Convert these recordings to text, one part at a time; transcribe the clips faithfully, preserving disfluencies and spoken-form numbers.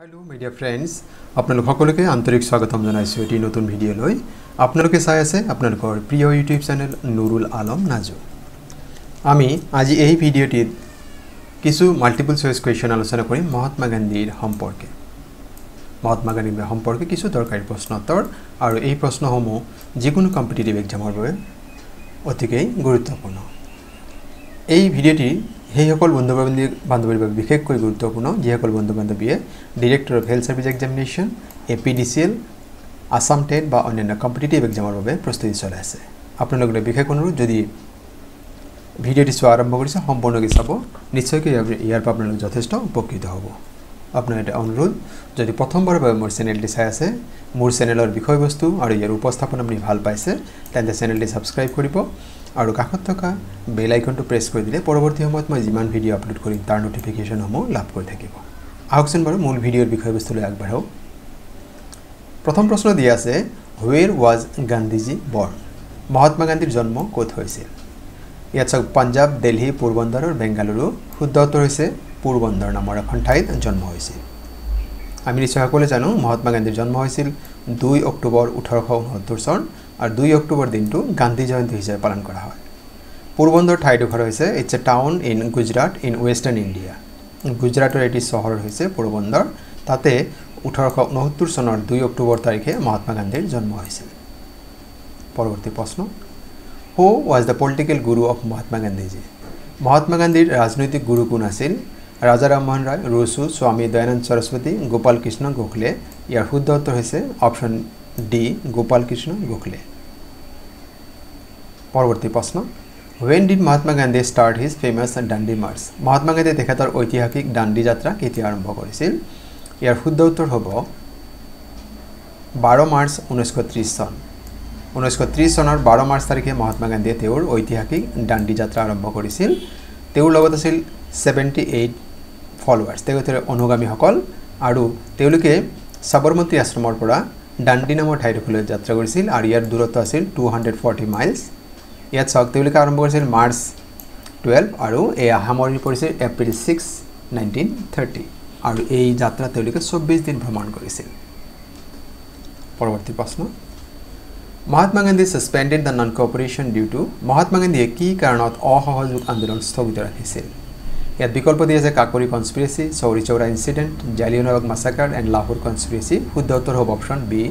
Hello my dear friends आपनालोक सकलोके आंतरिक स्वागतम जानाइछु एटी नतुन भिडियो লৈ आपनालोके চাই আছে आपनालोকৰ প্ৰিয় ইউটিউব চেনেল নুৰুল আলম নাজু। আমি আজি এই ভিডিওটিত কিছু মাল্টিপল চয়েস কোয়েশ্চন আলোচনা কৰিম মহাত্মা গান্ধীৰ সম্পৰ্কে। মহাত্মা গান্ধীৰ সম্পৰ্কে কিছু দৰকাৰী প্ৰশ্ন উত্তৰ আৰু এই প্ৰশ্নসমূহ যিকোনো কম্পিটিটিভ এক্সামৰ বাবে অতিকৈ গুৰুত্বপূৰ্ণ। এই ভিডিওটি সেই সকল বন্ধু বান্ধৱীৰ বাবে বিশেষকৈ গুৰুত্বপূৰ্ণ যিসকল বন্ধু বান্ধৱীয়ে director of health service examination, APDCL, Assam TET বা অন্যান্য কম্পিটিটিভ এক্সামৰ বাবে প্ৰস্তুতি চলাই আছে। আপোনালোকৰ বিশেষ অনুৰোধ, যদি ভিডিওটি চোৱা আৰম্ভ কৰিছে সম্পূৰ্ণকৈ চাব, নিশ্চয়কৈ ইয়াৰ পৰা আপোনালোক যথেষ্ট উপকৃত হ'ব। আপোনাৰ এটা অনুৰোধ, যদি প্ৰথমবাৰৰ বাবে মোৰ চেনেলটি চাই আছে, মোৰ চেনেলৰ বিষয়বস্তু আৰু ইয়াৰ উপস্থাপন আপুনি ভাল পাইছে তেন্তে চেনেলটি ছাবস্ক্ৰাইব কৰিব আৰু কাষত থকা বেল আইকনটো প্ৰেছ কৰি দিলে পৰৱৰ্তী সময়ত মই যিমান ভিডিঅ' আপলোড কৰিম তাৰ নটিফিকেশ্যন সমূহ লাভ কৰি থাকিব। আহকচোন বাৰু মূল ভিডিঅ'ৰ বিষয়বস্তুলৈ আগবাঢ়ক। প্ৰথম প্ৰশ্ন দিয়া আছে, হুৱেৰ ৱাজ গান্ধীজী বৰ্ণ? মহাত্মা গান্ধীৰ জন্ম ক'ত হৈছিল? ইয়াত চাওক পাঞ্জাব, দিল্লী, পোৰবন্দৰ আৰু বেংগালুৰু। শুদ্ধ উত্তৰ হৈছে পোৰবন্দৰ নামৰ এখন ঠাইত জন্ম হৈছিল। আমি নিশ্চয় সকলোৱে জানো মহাত্মা গান্ধীৰ জন্ম হৈছিল দুই অক্টোবৰ ওঠৰশ ঊনসত্তৰ চন আৰু দুই অক্টোবৰ দিনটো গান্ধী জয়ন্তী হিচাপে পালন কৰা হয়। পোৰবন্দৰ ঠাইডোখৰ হৈছে it's a town in Gujarat in western India. গুজৰাটৰ এটি চহৰ হৈছে পোৰবন্দৰ। তাতে ওঠৰশ ঊনসত্তৰ চনৰ দুই অক্টোবৰ তাৰিখে মহাত্মা গান্ধীৰ জন্ম হৈছিল। পৰৱৰ্তী প্ৰশ্ন, who was the political guru of Mahatma Gandhiji? Mahatma গান্ধীৰ ৰাজনৈতিক গুৰু কোন আছিল? ৰাজা ৰামমোহন ৰায়, ৰুচু, স্বামী দয়ানন্দ সৰস্বতী, গোপাল কৃষ্ণ গোখলে। ইয়াৰ শুদ্ধ উত্তৰ হৈছে অপশ্যন ডি, গোপাল কৃষ্ণ গোখলে। পৰৱৰ্তী প্ৰশ্ন, ৱেন ডিড মহাত্মা গান্ধীয়ে start his famous Dandi march? Mahatma গান্ধীয়ে তেখেতৰ ঐতিহাসিক ডাণ্ডি যাত্ৰা কেতিয়া আৰম্ভ কৰিছিল? ইয়াৰ শুদ্ধ উত্তৰ হ'ব বাৰ মাৰ্চ ঊনৈছশ ত্ৰিছ চন। ঊনৈছশ ত্ৰিছ চনৰ বাৰ মাৰ্চ তাৰিখে মহাত্মা গান্ধীয়ে তেওঁৰ ঐতিহাসিক ডাণ্ডি যাত্ৰা আৰম্ভ কৰিছিল। তেওঁৰ লগত আছিল ছেভেণ্টি এইট ফলোৱাৰ্ছ, তেখেতৰ অনুগামীসকল, আৰু তেওঁলোকে সাবৰমতী আশ্ৰমৰ পৰা ডাণ্ডি নামৰ ঠাইডোখৰলৈ যাত্ৰা কৰিছিল আৰু ইয়াৰ দূৰত্ব আছিল টু হাণ্ড্ৰেড ফৰ্টি মাইলছ। ইয়াত চাওক তেওঁলোকে আৰম্ভ কৰিছিল মাৰ্চ টুৱেল্ভ আৰু এয়া সামৰি পৰিছিল এপ্ৰিল ছিক্স নাইনটিন থাৰ্টি আৰু এই যাত্ৰা তেওঁলোকে চৌব্বিছ দিন ভ্ৰমণ কৰিছিল। পৰৱৰ্তী প্ৰশ্ন, Mahatma Gandhi suspended the non cooperation due to? Mahatma গান্ধীয়ে কি কাৰণত অসহযোগ আন্দোলন স্থগিত ৰাখিছিল? ইয়াত বিকল্প দি আছে Kakori conspiracy, Chauri Chaura incident, Jallianwala Bagh massacre and Lahore conspiracy. শুদ্ধ উত্তৰ হ'ব option B,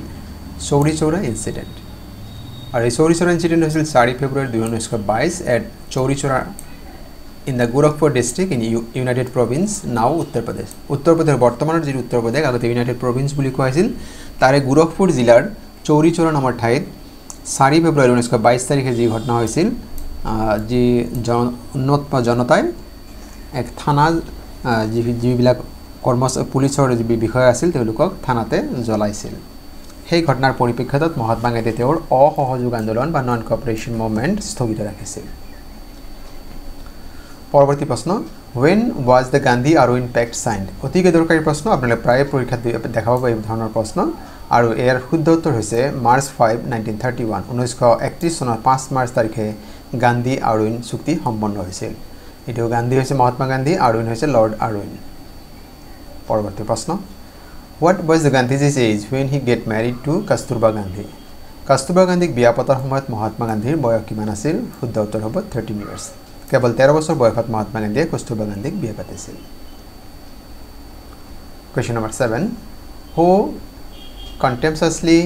Chauri Chaura incident. আৰু এই চৌৰি চৌৰা ইনচিডেণ্ট হৈছিল চাৰি ফেব্ৰুৱাৰী দুই ঊনৈছশ বাইছ at Chauri Chaura in the Gorakhpur district in United province, now Uttar প্ৰদেশ। উত্তৰ প্ৰদেশৰ বৰ্তমানৰ যি উত্তৰ প্ৰদেশ, আগতে ইউনাইটেড প্ৰভিন্স বুলি কোৱা হৈছিল, তাৰে গোৰখপুৰ জিলাৰ চৌৰি চৌৰা নামৰ ঠাইত চাৰি ফেব্ৰুৱাৰী ঊনৈছশ বাইছ তাৰিখে যি ঘটনা হৈছিল, যি জন উন্নত জনতাই এক থানা যি যিবিলাক কৰ্মচাৰী পুলিচৰ যি বিষয়া আছিল তেওঁলোকক থানাতে জ্বলাইছিল। সেই ঘটনাৰ পৰিপ্ৰেক্ষিতত মহাত্মা গান্ধীয়ে তেওঁৰ অসহযোগ আন্দোলন বা নন কপাৰেশ্যন মুভমেণ্ট স্থগিত ৰাখিছিল। পৰৱৰ্তী প্ৰশ্ন, when was the Gandhi Irwin pact signed? অতিকৈ দৰকাৰী প্ৰশ্ন, আপোনালোকে প্ৰায়ে পৰীক্ষাত দেখা পাব এই ধৰণৰ প্ৰশ্ন আৰু ইয়াৰ শুদ্ধ উত্তৰ হৈছে March five nineteen thirty one. ঊনৈছশ একত্ৰিছ চনৰ পাঁচ মাৰ্চ তাৰিখে গান্ধী আৰউইন চুক্তি সম্পন্ন হৈছিল। এতিয়াও গান্ধী হৈছে মহাত্মা গান্ধী, আৰউইন হৈছে লৰ্ড আৰউইন। পৰৱৰ্তী প্ৰশ্ন, what was the Gandhiji's age when he get married to Kasturba Gandhi? Kasturba গান্ধীক বিয়া পতাৰ সময়ত মহাত্মা গান্ধীৰ বয়স কিমান আছিল? শুদ্ধ উত্তৰ হ'ব থাৰ্টিন ইয়াৰ্ছ। কেৱল তেৰ বছৰ বয়সত মহাত্মা গান্ধীয়ে কস্তুৰবা গান্ধীক বিয়া পাতিছিল। Question number seven, who contemptuously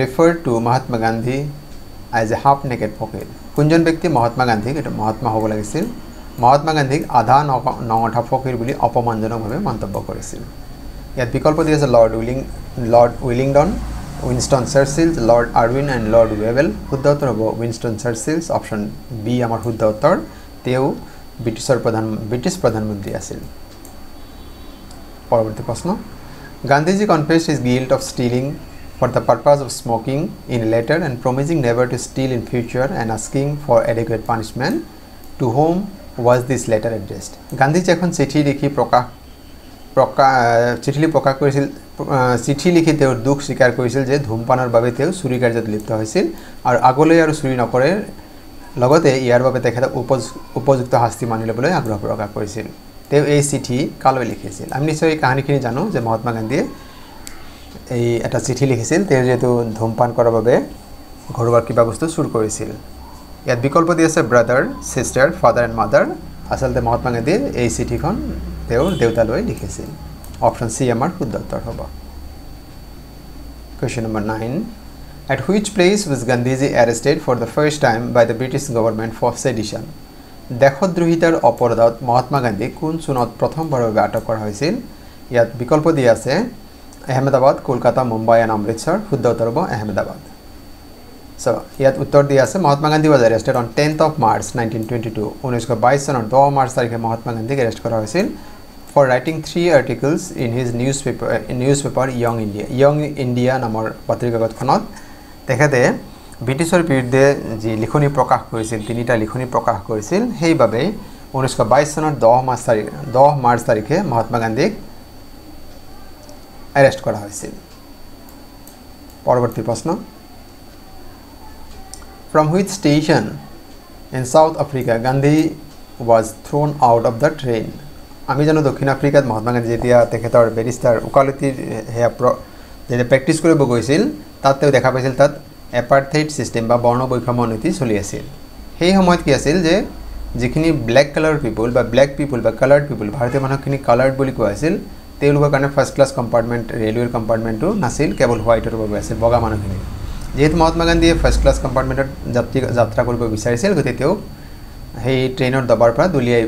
refer to Mahatma Gandhi as a half naked fakir? কোনজন ব্যক্তি মহাত্মা গান্ধীক, এইটো মহাত্মা হ'ব লাগিছিল, মহাত্মা গান্ধীক আধা নঙঠা ফকীৰ বুলি অপমানজনকভাৱে মন্তব্য কৰিছিল। ইয়াত বিকল্প দি আছে lord Willing lord Willingdon, Winston Churchills, lord Irwin and lord ৱেবেল। শুদ্ধ উত্তৰ হ'ব উইনষ্টন চাৰ্চিলছ, অপশ্যন বি আমাৰ শুদ্ধ উত্তৰ। তেওঁ ব্ৰিটিছৰ প্ৰধান ব্ৰিটিছ প্ৰধানমন্ত্ৰী আছিল। পৰৱৰ্তী প্ৰশ্ন, Gandhiji confessed his guilt of stealing for the purpose of smoking in a letter and promising never to steal in future and asking for adequate punishment. To whom was this letter addressed? Gandhiji এখন চিঠি লিখি প্ৰকাশ প্ৰকাশ চিঠি প্ৰকাশ কৰিছিল চিঠি লিখি তেওঁৰ দুখ স্বীকাৰ কৰিছিল যে ধূমপানৰ বাবে তেওঁ চুৰি কাৰ্যত লিপ্ত হৈছিল আৰু আগলৈ আৰু চুৰি নকৰে, লগতে ইয়াৰ বাবে তেখেতক উপযুক্ত শাস্তি মানি ল'বলৈ আগ্ৰহ প্ৰকাশ কৰিছিল। তেও এই চিঠি কালবে লিখেছিল আমি নিশ্চয়ই কাহিনীখিনি জানো যে মহাত্মা গান্ধী এই একটা চিঠি লিখেছিল তেও যেহেতু ধূমপান কৰাৰ বাবে ঘৰুৱা কিবা বস্তু চুৰ কৰিছিল ইয়াত বিকল্প দিছে brother sister father and mother আসলে মহাত্মা গান্ধী এই চিঠিখন তেও দেউতালৈ লিখেছিল অপশন সি আমাৰ শুদ্ধ উত্তৰ হ'ব Question number nine. At which place was Gandhiji arrested for the first time by the British government for sedition? দেশদ্রোহিতার অপরাধত Mahatma Gandhi কোন চনত প্ৰথমবাৰভাৱে আটক কৰা হৈছিল ইয়াত বিকল্প দিয়া আছে আহমেদাবাদ কলকাতা মুম্বাই আৰু অমৃতসৰ শুদ্ধ উত্তৰ হ'ব আহমেদাবাদ সো ইয়াত উত্তৰ দিয়া আছে Mahatma Gandhi was arrested on tenth of March nineteen twenty-two nineteen twenty-two চনৰ two মাৰ্চ তাৰিখে মহাত্মা গান্ধীক arrest কৰা হৈছিল for writing three articles in his newspaper in newspaper young india young india নামৰ পত্ৰিকাখনত তেখেতে ব্ৰিটিশৰ বিৰুদ্ধে যি লিখনি প্ৰকাশ কৰিছিল তিনিটা লিখনি প্ৰকাশ কৰিছিল হেইভাবে nineteen twenty-two চনৰ ten মাৰ্চ তাৰিখে ten মাৰ্চ তাৰিখে মহাত্মা গান্ধীক arrest কৰা হৈছিল পৰৱৰ্তী প্ৰশ্ন from which station in south africa gandhi was thrown out of the train আমি জানো দক্ষিণ আফ্রিকাত মহাত্মা গান্ধী যেতিয়া তেখেতৰ বেৰিষ্টাৰ উকালতিৰ হেয়া যেতিয়া প্ৰেক্টিছ কৰিব গৈছিল তাতে দেখা পাইছিল তাত এপাৰ্থাইড সিস্টেম বা বৰ্ণ বৈষম্য নীতি চলি আছিল সেই সময়ত কি আছিল যে যিখিনি ব্ল্যাক কালাৰ পিপল বা ব্ল্যাক পিপল বা কালাৰ্ড পিপল ভাৰতীয় মানুহখিনি কালাৰ্ড বুলি কোৱা আছিল তেওঁলোকৰ কাৰণে ফাৰ্স্ট ক্লাস কম্পাৰ্টমেণ্ট ৰেলৱেৰ কম্পাৰ্টমেণ্টটো নাছিল কেৱল হোৱাইটৰ বাবে আছিল বগা মানুহখিনি যেহেতু মহাত্মা গান্ধীয়ে ফাৰ্স্ট ক্লাস কম্পাৰ্টমেণ্টত যাত্ৰা কৰিব বিচাৰিছিল গতিকে তেওঁ সেই ট্ৰেইনৰ দবাৰ পৰা দুলিয়াই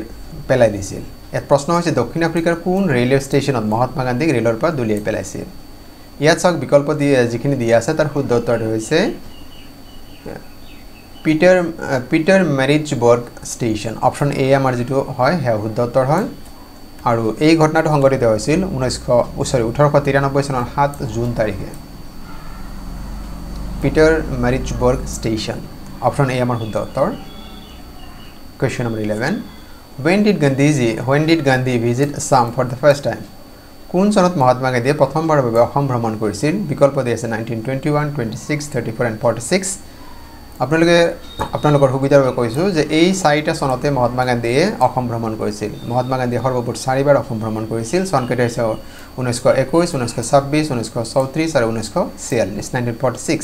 পেলাই দিছিল এত প্ৰশ্ন হৈছে দক্ষিণ আফ্ৰিকাৰ কোন ৰেলৱে ষ্টেচনত মহাত্মা গান্ধীক ৰেলৰ পৰা দুলিয়াই পেলাইছিল ইয়াত সক বিকল্প দি যিখিনি দিয়া আছে তাৰ শুদ্ধ উত্তৰ হৈছে Pieter Pietermaritzburg station option A আমাৰ যেটো হয় হে শুদ্ধ উত্তৰ হয় আৰু এই ঘটনাটো সংঘটিত হৈছিল eighteen ninety-three চনৰ সাত জুন তাৰিখে Pietermaritzburg station option A আমাৰ শুদ্ধ উত্তৰ question number eleven When did Gandhiji when did Gandhi visit Assam for the first time? কোন চনত মহাত্মা গান্ধীয়ে প্ৰথমবাৰৰ বাবে অসম ভ্ৰমণ কৰিছিল বিকল্প দি আছে nineteen twenty-one, twenty-six, thirty-four and forty-six আপোনালোকে আপোনালোকৰ সুবিধাৰ বাবে কৈছো যে এই চাৰিটা চনতে মহাত্মা গান্ধীয়ে অসম ভ্ৰমণ কৰিছিল মহাত্মা গান্ধীয়ে সৰ্বমুঠ চাৰিবাৰ অসম ভ্ৰমণ কৰিছিল চনকেইটা হৈছে nineteen twenty-one, nineteen twenty-six, nineteen thirty-four আৰু nineteen forty-six nineteen forty-six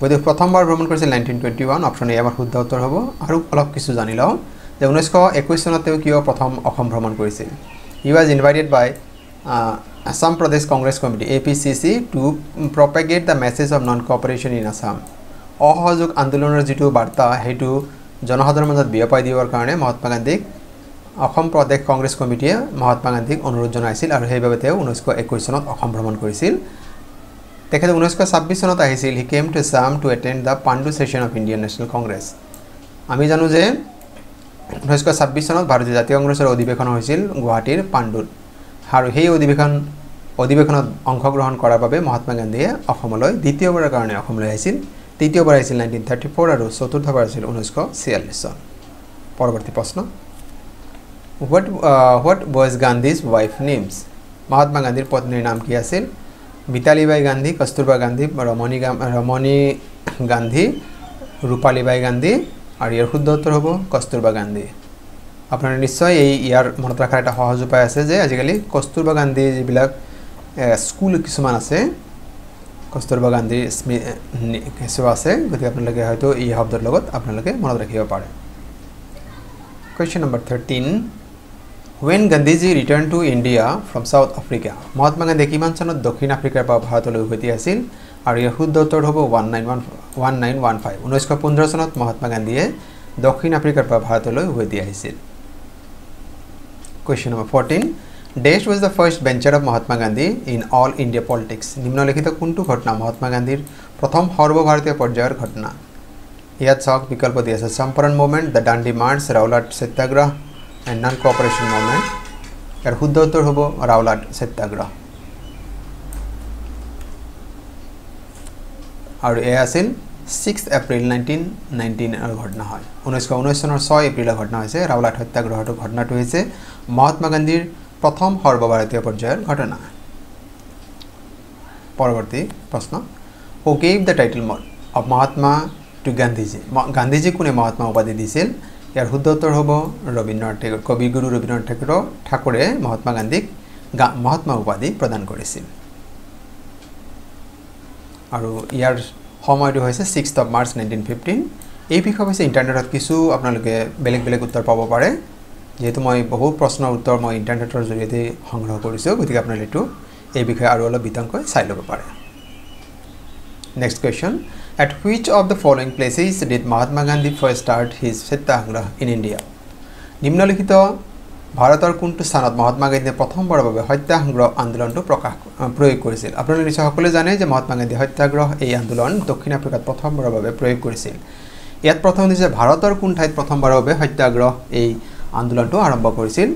বৈধ প্ৰথমবাৰ ভ্ৰমণ কৰিছিল nineteen twenty-one অপশন এ আমাৰ শুদ্ধ উত্তৰ হ'ব আৰু অলপ কিছু জানি লওঁ The nineteen twenty-one চনতেও কিয় প্ৰথম অসম ভ্ৰমণ কৰিছিল He was invited by uh, Assam Pradesh Congress Committee A P C C to propagate the message of non cooperation in Assam অসহযোগ আন্দোলনৰ যেটো বাৰ্তা হেতু জনসাধাৰণৰ মাজত বিয়পাই দিয়াৰ কাৰণে মহাত্মা গান্ধীক অসম প্ৰদেশ কংগ্ৰেছ কমিটিয়ে মহাত্মা গান্ধীক অনুৰোধ জনাইছিল আৰু সেইভাবে তেওঁ nineteen twenty-one চনত অসম ভ্ৰমণ কৰিছিল তেখেতে nineteen twenty-six চনত আহিছিল He came to Assam to attend the Pandu session of Indian National Congress আমি জানো যে nineteen twenty-six চনত ভাৰতীয় জাতীয় কংগ্ৰেছৰ অধিৱেশন হৈছিল গুৱাহাটীৰ পাণ্ডুত আৰু সেই অধিৱেশন অধিৱেশনত অংশগ্ৰহণ কৰাৰ বাবে মহাত্মা গান্ধীয়ে অসমলৈ দ্বিতীয়বাৰৰ কাৰণে অসমলৈ আহিছিল তৃতীয়বাৰ আহিছিল nineteen thirty-four আৰু চতুৰ্থবাৰ আছিল nineteen forty-six চন পৰৱৰ্তী প্ৰশ্ন what uh, what was Gandhi's wife names Mahatma গান্ধীৰ পত্নীৰ নাম কি আছিল মিতালীবাই গান্ধী কস্তুৰবা গান্ধী ৰমণী ৰমণী গান্ধী ৰূপালীবাই গান্ধী আৰ ইয়াৰ শুদ্ধ উত্তৰ হ'ব কস্তুৰবা গান্ধী আপোনালোকে নিশ্চয় এই ইয়াৰ মনত ৰাখাৰ এটা সহজ উপায় আছে যে আজিকালি কস্তুৰবা গান্ধী যিবিলাক স্কুল কিছুমান আছে কস্তুৰবা গান্ধী কিছু আছে গতিকে আপোনালোকে হয়তো এই শব্দৰ লগত আপোনালোকে মনত ৰাখিব পাৰে question number thirteen when Gandhiji returned to India from South Africa Mahatma Gandhi কিমান চনত দক্ষিণ আফ্ৰিকাৰ পৰা ভাৰতলৈ উভতি আহিছিল আৰু ইয়াৰ শুদ্ধ উত্তৰ হ'ব nineteen fifteen nineteen fifteen চনত মহাত্মা গান্ধীয়ে দক্ষিণ আফ্ৰিকাৰ পৰা ভাৰতলৈ উভতি আহিছিল question number fourteen dash was the first venture of Mahatma Gandhi in all India politics নিম্নলিখিত কোনটো ঘটনা মহাত্মা গান্ধীৰ প্ৰথম সৰ্বভাৰতীয় পৰ্যায়ৰ ঘটনা ইয়াত চাওক বিকল্প দিয়া আছে Champaran movement the Dandi March Rowlatt satyagraha and non cooperation movement ইয়াৰ শুদ্ধ উত্তৰ হ'ব ৰাওলাট সত্যাগ্ৰহ আৰু এ আছিল sixth April nineteen nineteen এৰ ঘটনা হয় nineteen nineteen চনৰ ছয় এপ্ৰিলৰ ঘটনা হৈছে ৰাওলাট হত্যাগ্ৰহটো ঘটনাটো হৈছে মহাত্মা গান্ধীৰ প্ৰথম সৰ্বভাৰতীয় পৰ্যায়ৰ ঘটনা পৰৱৰ্তী প্ৰশ্ন who gave the title of Mahatma to Gandhiji Gandhiji কোনে মহাত্মা উপাধি দিছিল ইয়ার শুদ্ধোত্তর হব রবীন্দ্রনাথ ঠাকুর কবিগুরু রবীন্দ্রনাথ ঠাকুর ঠাকুরে মহাত্মা গান্ধীক মহাত্মা উপাধি প্রদান করেছিল আৰু ইয়াৰ সময়টো হৈছে sixth of March nineteen fifteen এই বিষয় হৈছে ইন্টারনেটত কিছু আপোনালোকে বেলেগ বেলেগ উত্তৰ পাব পাৰে যেহেতু মই বহু প্ৰশ্নৰ উত্তৰ মই ইন্টাৰনেটৰ জৰিয়তে সংগ্ৰহ কৰিছো গতিকে আপোনালোকে এটো এই বিষয় আৰু অলপ বিতংকৈ চাই ল'ব পাৰে Next question at which of the following places did Mahatma Gandhi first start his satyagrah in India নিম্নলিখিত ভাৰতৰ কোনটো স্থানত মহাত্মা গান্ধীয়ে প্ৰথমবাৰৰ বাবে হত্যাগ্ৰহ আন্দোলনটো প্ৰকাশ প্ৰয়োগ কৰিছিল আপোনালোকে নিশ্চয় সকলোৱে জানে যে মহাত্মা গান্ধী হত্যাগ্ৰহ এই আন্দোলন দক্ষিণ আফ্ৰিকাত প্ৰথমবাৰৰ বাবে প্ৰয়োগ কৰিছিল ইয়াত প্ৰথম হৈছে ভাৰতৰ কোন ঠাইত প্ৰথমবাৰৰ বাবে হত্যাগ্ৰহ এই আন্দোলনটো আৰম্ভ কৰিছিল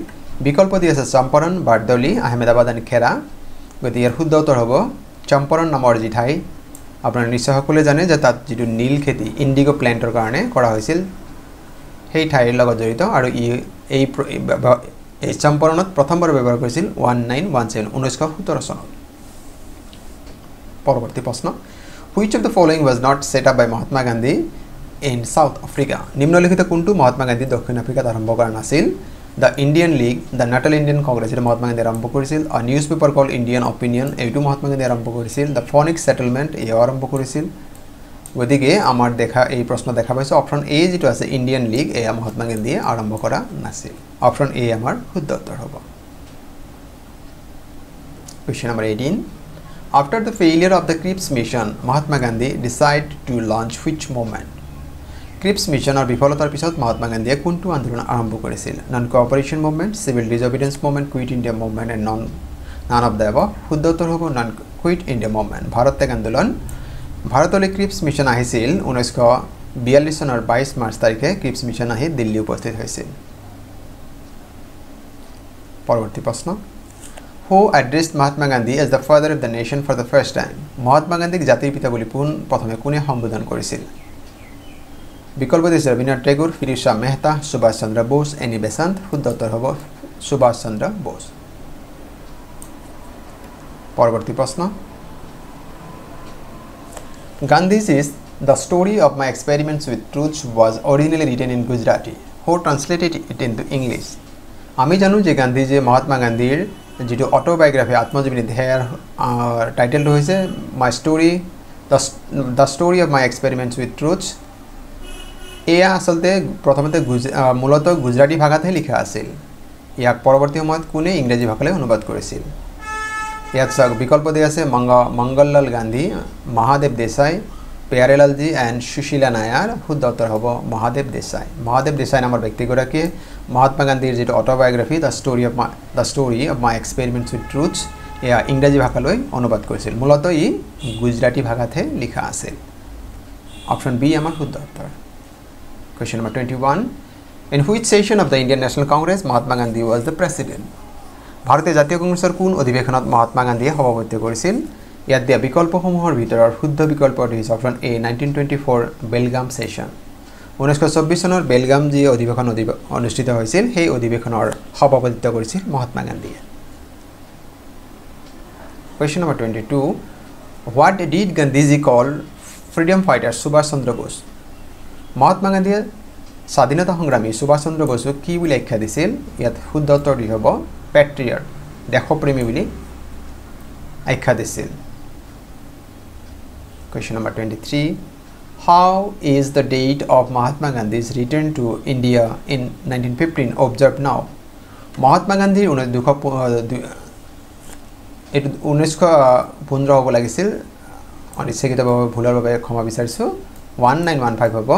বিকল্প দি আছে চম্পাৰণ বাৰদলি আহমেদাবাদ আৰু খেৰা গতিকে ইয়াৰ শুদ্ধ উত্তৰ হ'ব চম্পাৰণ নামৰ যি ঠাই আপোনালোকে নিশ্চয় সকলোৱে জানে যে তাত যিটো নীল খেতি ইন্ডিগো প্ল্যান্টৰ কাৰণে কৰা হৈছিল সেই ঠাইৰ লগত জড়িত আৰু ই এই এই চম্পাৰণত প্ৰথমবাৰ ব্যৱহাৰ কৰিছিল nineteen seventeen চনত পৰৱৰ্তী প্ৰশ্ন which of the following was not set up by Mahatma Gandhi in South Africa নিম্নলিখিত কোনটো মহাত্মা গান্ধী দক্ষিণ আফ্ৰিকাত আৰম্ভ কৰা নাছিল the Indian League the Natal Indian Congress এ মহাত্মা গান্ধী আৰম্ভ কৰিছিল a newspaper called Indian Opinion এইটো মহাত্মা গান্ধী আৰম্ভ কৰিছিল the Phonic Settlement এ আৰম্ভ কৰিছিল গতিকে আমাৰ দেখা এই প্ৰশ্ন দেখা পাইছে অপশন এ যেটো আছে ইন্ডিয়ান লীগ এয়া মহাত্মা গান্ধীয়ে আৰম্ভ কৰা নাছিল অপশন এ আমাৰ শুদ্ধ উত্তৰ হ'ব question number eighteen after the failure of the Cripps mission Mahatma Gandhi decided to launch which movement Cripps missioনৰ বিফলতাৰ পিছত মহাত্মা গান্ধীয়ে কোনটো আন্দোলন আৰম্ভ কৰিছিল non cooperation movement civil disobedience movement quit India movement and none none of the above শুদ্ধ উত্তৰ হ'ব non quit India movement Bharat ত্যাগ আন্দোলন ভাৰতলৈ ক্ৰিপস মিশন আহিছিল nineteen forty-two চনৰ বাইশ মাৰ্চ তাৰিখে ক্ৰিপস মিশন আহি দিল্লী উপস্থিত হৈছিল পৰৱৰ্তী প্ৰশ্ন who addressed Mahatma Gandhi as the father of the nation for the first time Mahatma গান্ধীক জাতিৰ পিতা বুলি পুন প্ৰথমে কোনে সম্বোধন কৰিছিল বিকল্প দিছে ৰবীন্দ্ৰনাথ টেগোৰ ফিৰোজ শাহ মেহতা সুভাষ চন্দ্ৰ বোস এনি বেসান্ত শুদ্ধ উত্তৰ হ'ব সুভাষ চন্দ্ৰ বোস পৰৱৰ্তী প্ৰশ্ন Gandhi's is the story of my experiments with truth was originally written in Gujarati. Who translated it into English? আমি জানো যে গান্ধী যে মহাত্মা গান্ধীৰ যেটো অটোবায়োগ্ৰাফি আত্মজীৱনী হেয়াৰ টাইটেলটো হৈছে my story the story of my experiments with truth এয়া আসলতে প্ৰথমতে মূলত গুজৰাটী ভাষাতহে লিখা আছিল ইয়াক পৰৱৰ্তী সময়ত কোনে ইংৰাজী ভাষালৈ অনুবাদ কৰিছিল ইয়াত চাওক বিকল্প দি আছে মংগললাল গান্ধী মহাদেৱ দেশাই পেয়াৰেলাল জি এণ্ড সুশীলা নায়াৰ শুদ্ধ উত্তৰ হ'ব মহাদেৱ দেশাই মহাদেৱ দেশাই নামৰ ব্যক্তিগৰাকীয়ে মহাত্মা গান্ধীৰ যিটো autobiography the story of my the story of my experiments with truths এয়া ইংৰাজী ভাষালৈ অনুবাদ কৰিছিল মূলত ই গুজৰাটী ভাষাতহে লিখা আছিল অপশ্যন বি আমাৰ শুদ্ধ উত্তৰ question number twenty one in which session of the Indian National Congress Mahatma Gandhi was the president ভাৰতীয় জাতীয় কংগ্ৰেছৰ কোন অধিৱেশনত মহাত্মা গান্ধীয়ে সভাপতিত্ব কৰিছিল ইয়াত দিয়া বিকল্পসমূহৰ ভিতৰত শুদ্ধ বিকল্পটো হৈছে option A nineteen twenty-four Belgaum session nineteen twenty-four চনৰ বেলগাম যি অধিৱেশন অনুষ্ঠিত হৈছিল সেই অধিৱেশনৰ সভাপতিত্ব কৰিছিল মহাত্মা গান্ধীয়ে question number twenty two what did Gandhiji call freedom fighter Subhash Chandra Bose Mahatma গান্ধীয়ে স্বাধীনতা সংগ্ৰামী সুভাষ চন্দ্ৰ বোসক কি বুলি আখ্যা দিছিল ইয়াত শুদ্ধ উত্তৰ দি হ'ব পেট্ৰিয়ট দেশপ্ৰেমী বুলি আখ্যা দিছিল question number twenty three how is the date of Mahatma Gandhi's return to India in nineteen fifteen observe now Mahatma গান্ধীৰ দুশ এইটো ঊনৈছশ পোন্ধৰ হ'ব লাগিছিল অনিচ্ছাকৃতভাৱে ভুলৰ বাবে ক্ষমা বিচাৰিছোঁ ওৱান নাইন ওৱান ফাইভ হ'ব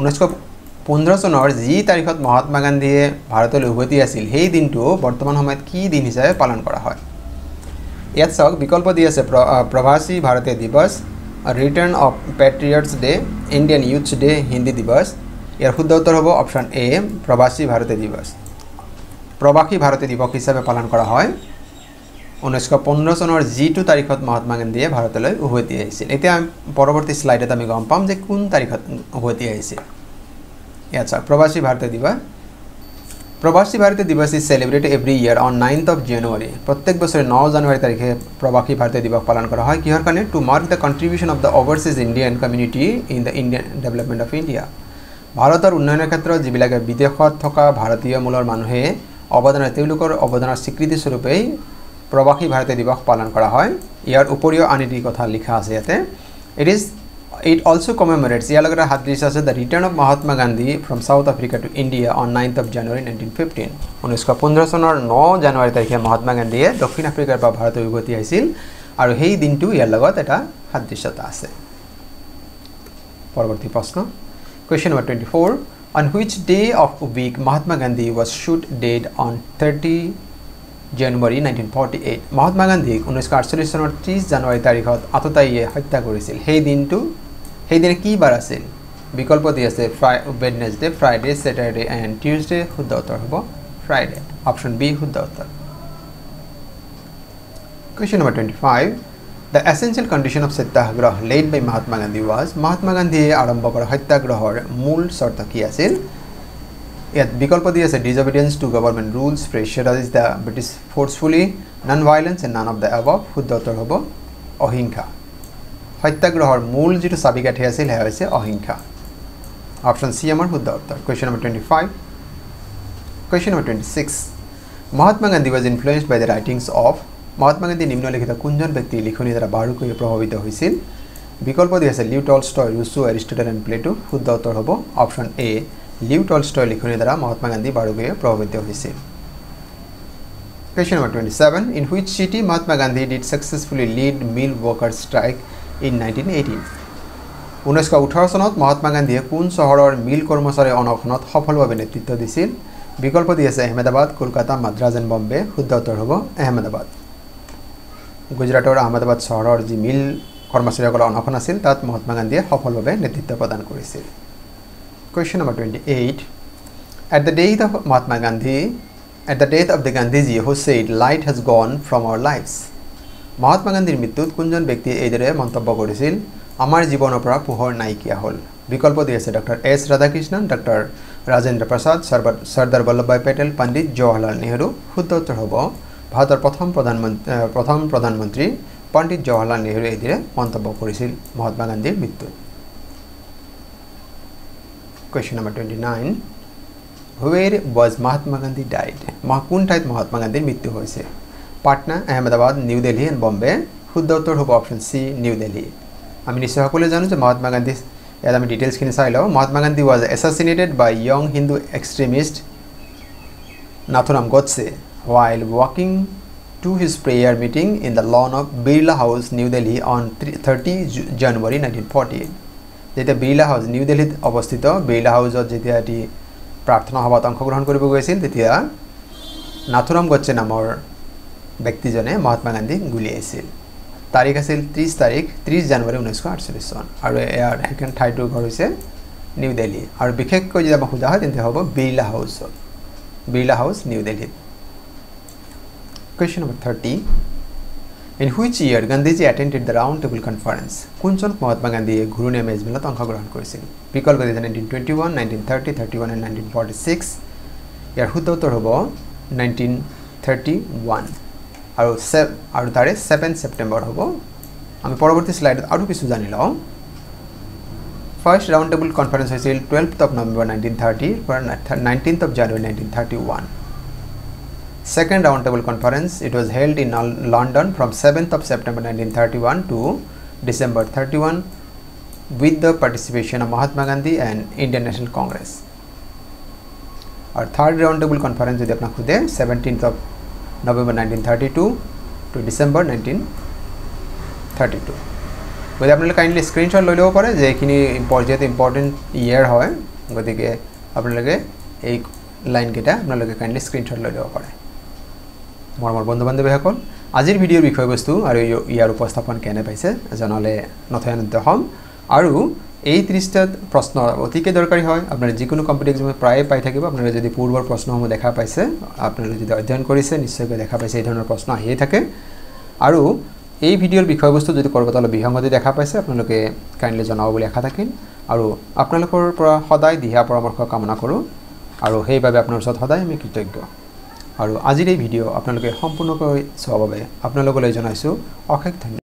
ঊনৈছশ পোন্ধৰ চনৰ যি তাৰিখত মহাত্মা গান্ধীয়ে ভাৰতলৈ উভতি আছিল সেই দিনটো বৰ্তমান সময়ত কি দিন হিচাপে পালন কৰা হয় ইয়াত চাওক বিকল্প দি আছে Pravasi Bharatiya Divas return of patriots day Indian youth day Hindi Divas ইয়াৰ শুদ্ধ উত্তৰ হ'ব অপশ্যন এ প্ৰবাসী ভাৰতীয় দিৱস প্ৰবাসী ভাৰতীয় দিৱস হিচাপে পালন কৰা হয় ঊনৈছশ পোন্ধৰ চনৰ যিটো তাৰিখত মহাত্মা গান্ধীয়ে ভাৰতলৈ উভতি আহিছিল এতিয়া পৰৱৰ্তী শ্লাইডত আমি গম পাম যে কোন তাৰিখত উভতি আহিছিল Yes, sir. Pravasi Bharatiya Diwas. Pravasi Bharatiya Diwas is celebrated every year on ninth of January. प्रत्येक बसरे nine जनवरी तारीखे प्रवासी भारतीय दिवस पालन करा है कि हर कने to mark the contribution of the overseas Indian community in the Indian development of India. ভাৰতৰ উন্নয়নৰ ক্ষেত্ৰত যিবিলাকে বিদেশত থকা ভাৰতীয় মূলৰ মানুহে অৱদানৰ তেওঁলোকৰ অৱদানৰ স্বীকৃতি স্বৰূপে প্ৰবাসী ভাৰতীয় দিৱস পালন কৰা হয় ইয়াৰ উপৰিও আনিটি কথা লিখা আছে ইয়াতে it is It also commemorates the return of Mahatma Gandhi from South Africa to India on ninth of January nineteen fifteen. nineteen fifteen Mahatma Gandhi Dakshin Africa pa Bharat ugoti aisil aru hei din tu yar lagot eta hadrishota ase. Poroborti prashno. Question number twenty-four. On which day of week Mahatma Gandhi was shoot dead on thirty January nineteen forty-eight? Mahatma Gandhi nineteen forty-eight সনৰ ত্ৰিশ জানুৱাৰী তাৰিখত আততাইয়ে হত্যা কৰিছিল সেই দিনটো সেই দিনে কি বাৰ আছিল বিকল্প দি আছে Wednesday, Friday, Saturday and Tuesday শুদ্ধ উত্তৰ হ'ব Friday অপচন বি শুদ্ধ উত্তৰ Question number twenty-five The essential condition of satyagrah laid by Mahatma Gandhi was Mahatma Gandhi আৰম্ভ কৰা হত্যাগ্ৰহৰ মূল শর্ত কি আছিল Yet, বিকল্প দি আছে disobedience to government rules, pressure is the British forcefully, non-violence and none of the above, শুদ্ধ উত্তৰ হ'ব অহিংসা হত্যাগ্ৰহৰ মূল যেটো চাবিকাঠি আছিল হে হৈছে অহিংসা অপচন সি আমাৰ শুদ্ধ উত্তৰ Question number twenty-five Question number twenty-six Mahatma Gandhi was influenced by the writings of Mahatma Gandhi নিম্নলিখিত কোনজন ব্যক্তি লিখনিৰ দ্বাৰা বাৰুকৈ প্ৰভাৱিত হৈছিল বিকল্প দি আছে Leo Tolstoy, Rousseau, Aristotle and Plato শুদ্ধ উত্তৰ হ'ব অপচন এ লিউ টলষ্টয় লিখনিৰ দ্বাৰা মহাত্মা গান্ধী বাৰুকৈ প্ৰভাৱিত হৈছিল Question number twenty-seven In which city Mahatma Gandhi did successfully lead mill worker strike in nineteen eighteen? nineteen eighteen চনত মহাত্মা গান্ধীয়ে কোন চহৰৰ মিল কৰ্মচাৰীৰ অনশনত সফলভাৱে নেতৃত্ব দিছিল বিকল্প দি আছে আহমেদাবাদ কলকাতা মাদ্ৰাজ আৰু বম্বে শুদ্ধ উত্তৰ হ'ব আহমেদাবাদ গুজৰাটৰ আহমেদাবাদ চহৰৰ যি মিল কৰ্মচাৰীসকলৰ অনশন আছিল তাত মহাত্মা গান্ধীয়ে সফলভাৱে নেতৃত্ব প্ৰদান কৰিছিল Question number twenty-eight At the death of Mahatma Gandhi, at the death of the Gandhiji who said light has gone from our lives. Mahatma Gandhi মৃত্যুত কোনজন ব্যক্তি এইদৰে মন্তব্য কৰিছিল আমাৰ জীৱনৰ পৰা পোহৰ নাইকিয়া হ'ল বিকল্প দি আছে doctor S Radhakrishnan doctor Rajendra Prasad Sardar Vallabhbhai Patel Pandit Jawaharlal Nehru শুদ্ধ উত্তৰ হ'ব ভাৰতৰ প্ৰথম প্ৰধানমন্ত্ৰী প্ৰথম প্ৰধানমন্ত্ৰী পণ্ডিত জৱাহৰলাল নেহৰুৱে এইদৰে মন্তব্য কৰিছিল মহাত্মা গান্ধীৰ মৃত্যুত Question number twenty-nine Where was Mahatma Gandhi died? কোন ঠাইত মহাত্মা গান্ধীৰ মৃত্যু হৈছে পাটনা আহমেদাবাদ নিউ দিল্লী এণ্ড বম্বে শুদ্ধ উত্তৰ হ'ব অপশ্যন চি নিউ দিল্লী আমি নিশ্চয় সকলোৱে জানো যে মহাত্মা গান্ধী ইয়াত আমি ডিটেইলছখিনি চাই লওঁ Mahatma Gandhi was assassinated by young Hindu extremist Nathuram Godse while walking to his prayer meeting in the lawn of Birla House, New Delhi on thirty January nineteen forty-eight যেটা বিৰলা হাউস নিউ দিল্লীত অৱস্থিত বিৰলা হাউসত যেতিয়া এটি প্ৰাৰ্থনা সভাত অংশগ্ৰহণ কৰিব গৈছিল তেতিয়া নাথুৰাম গডছে নামৰ ব্যক্তিজনে মহাত্মা গান্ধীক গুলিয়াইছিল তাৰিখ আছিল ত্ৰিশ তাৰিখ ত্ৰিশ জানুৱাৰী উনৈছশ আঠচল্লিছ চন আৰু ইয়াৰ হেকেন ঠাইটো ঘৰ হৈছে নিউ দিল্লী আৰু বিশেষকৈ যদি আমি সোধা হয় তেন্তে হ'ব Birla house Birla house new দিল্লীত Question number thirty In which year Gandhiji attended the round table conference? Kunchon Mahatma Gandhi Guru ne mezbilat angshogron korisil. Bikolp di ase nineteen twenty-one, nineteen thirty, thirty-one and nineteen forty-six. Yar shuddho uttor hobo nineteen thirty-one. Aru seven aru tare seventh September hobo. Ami poroborti slide aru kichu jani lao. First round table conference hoisil twelfth of November nineteen thirty for nineteenth of January nineteen thirty-one. Second round table conference it was held in London from seventh of September nineteen thirty-one to December thirty-first with the participation of Mahatma Gandhi and Indian National Congress. Our third round table conference with apna khude seventeenth of November nineteen thirty-two to December nineteen thirty-two. With apna kindly screenshot loi lobo pare je ekini important important year hoy gotike apna lage ei line keta apna lage kindly screenshot loi lobo pare মোৰ মোৰ বন্ধু বান্ধৱীসকল আজিৰ ভিডিঅ'ৰ বিষয়বস্তু আৰু ইয়াৰ উপস্থাপন কেনে পাইছে জনালে নথয়ন্ত হ'ম আৰু এই ত্ৰিশটা প্ৰশ্ন অতিকে দৰকাৰী হয় আপোনাৰ যিকোনো কম্পিটিটিভ এক্সামত প্ৰায়ে পাই থাকিব আপোনাৰ যদি পূৰ্বৰ প্ৰশ্নসমূহ দেখা পাইছে আপোনাৰ যদি অধ্যয়ন কৰিছে নিশ্চয়কৈ দেখা পাইছে এই ধৰণৰ প্ৰশ্ন আহিয়ে থাকে আৰু এই ভিডিঅ'ৰ বিষয়বস্তু যদি কৰবাতলৈ বিহংগতি দেখা পাইছে আপোনালোকে কাইণ্ডলি জনাও বুলি আশা থাকিল আৰু আপোনালোকৰ পৰা সদায় দিহা পৰামৰ্শ কামনা কৰোঁ আৰু সেইভাবে আপোনাৰ ওচৰত সদায় আমি কৃতজ্ঞ আৰু আজিৰ এই ভিডিঅ' আপোনালোকে সম্পূৰ্ণকৈ চোৱাৰ বাবে আপোনালোকলৈ জনাইছো অশেষ ধন্যবাদ